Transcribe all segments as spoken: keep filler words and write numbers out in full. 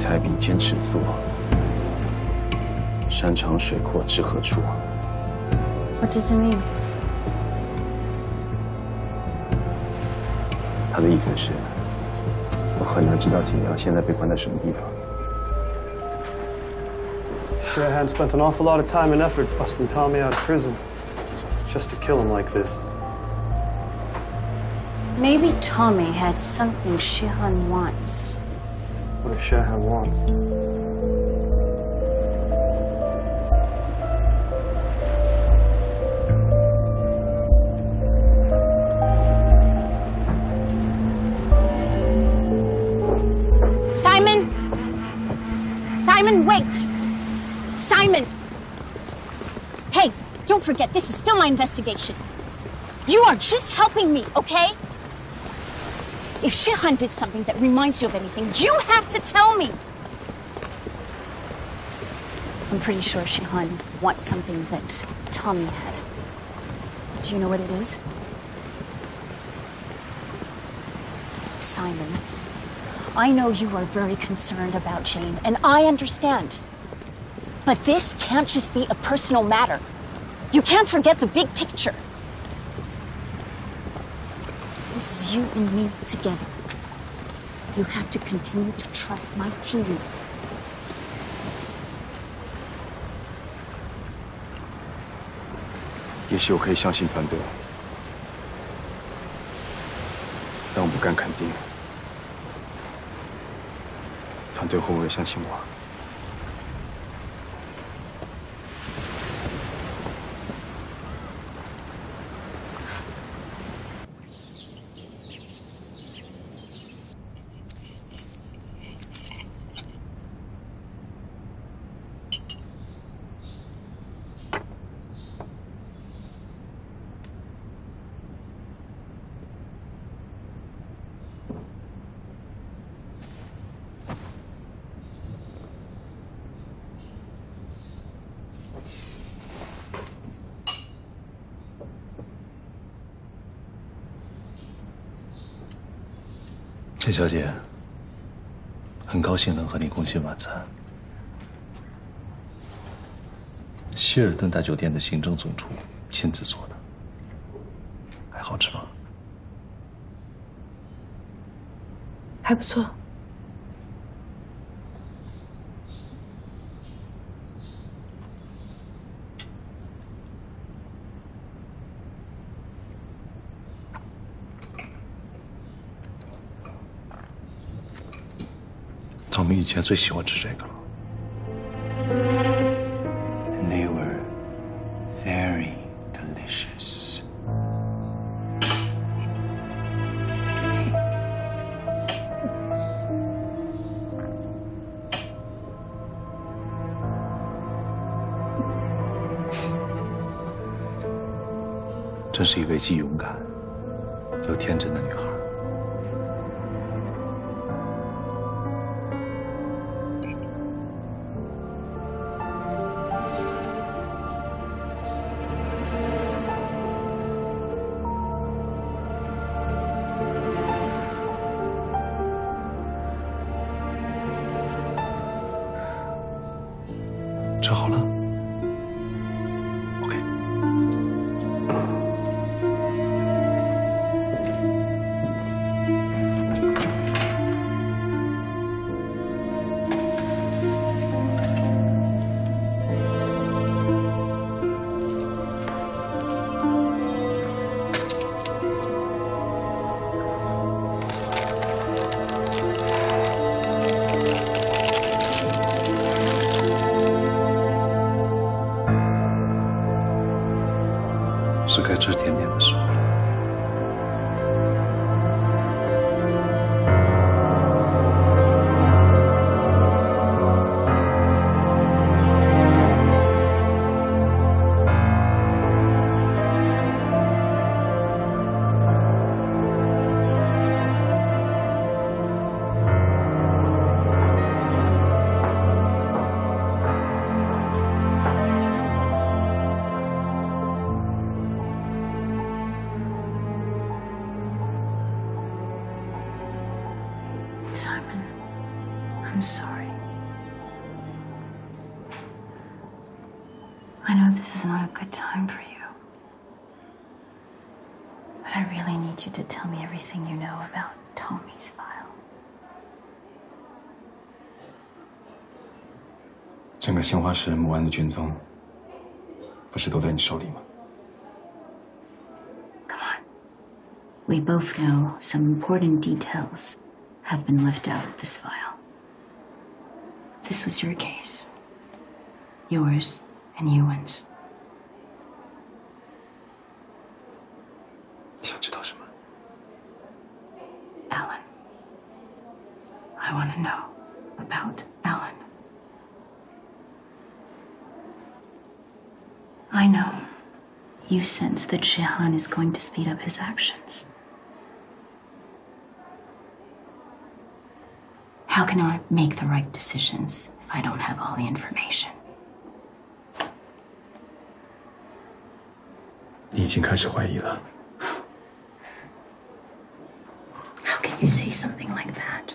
才必坚持做，山长水阔知何处。What does it mean？ 他的意思是，我很难知道景阳现在被关在什么地方。Sheehan spent an awful lot of time and effort busting Tommy out of prison, just to kill him like this. Maybe Tommy had something Sheehan wants. What does Sheehan want? Simon! Simon, wait! Simon! Hey, don't forget, this is still my investigation. You are just helping me, okay? If Shi Han did something that reminds you of anything, you have to tell me! I'm pretty sure Shi Han wants something that Tommy had. Do you know what it is? Simon, I know you are very concerned about Jane, and I understand. But this can't just be a personal matter. You can't forget the big picture. This is you and me together. You have to continue to trust my team. Maybe I can trust the team. But I can't guarantee it. The team will trust me.谢小姐，很高兴能和你共进晚餐。希尔顿大酒店的行政总厨亲自做的，还好吃吗？还不错。我们以前最喜欢吃这个了。And they were very delicious. 真是一位既勇敢又天真的女孩。 吃好了 ，OK。是该吃甜点的时候。 Simon, I'm sorry. I know this is not a good time for you, but I really need you to tell me everything you know about Tommy's file. 整个杏花市母案的卷宗，不是都在你手里吗？ We both know some important details have been left out of this file. This was your case. Yours and Ewan's. 你想知道什么? Alan. I want to know about Alan. I know you sense that Shi Han is going to speed up his actions. How can I make the right decisions if I don't have all the information? 你已经开始怀疑了。How can you say something like that?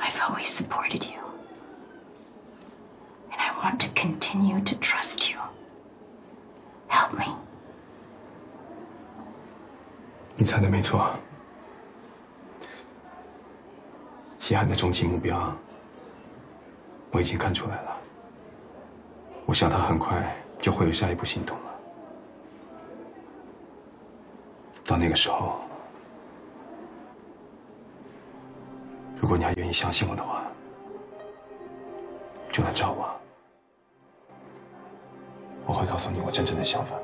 I've always supported you, and I want to continue to trust you. Help me. 你猜的没错。 西汉的终极目标，我已经看出来了。我想他很快就会有下一步行动了。到那个时候，如果你还愿意相信我的话，就来找我。我会告诉你我真正的想法。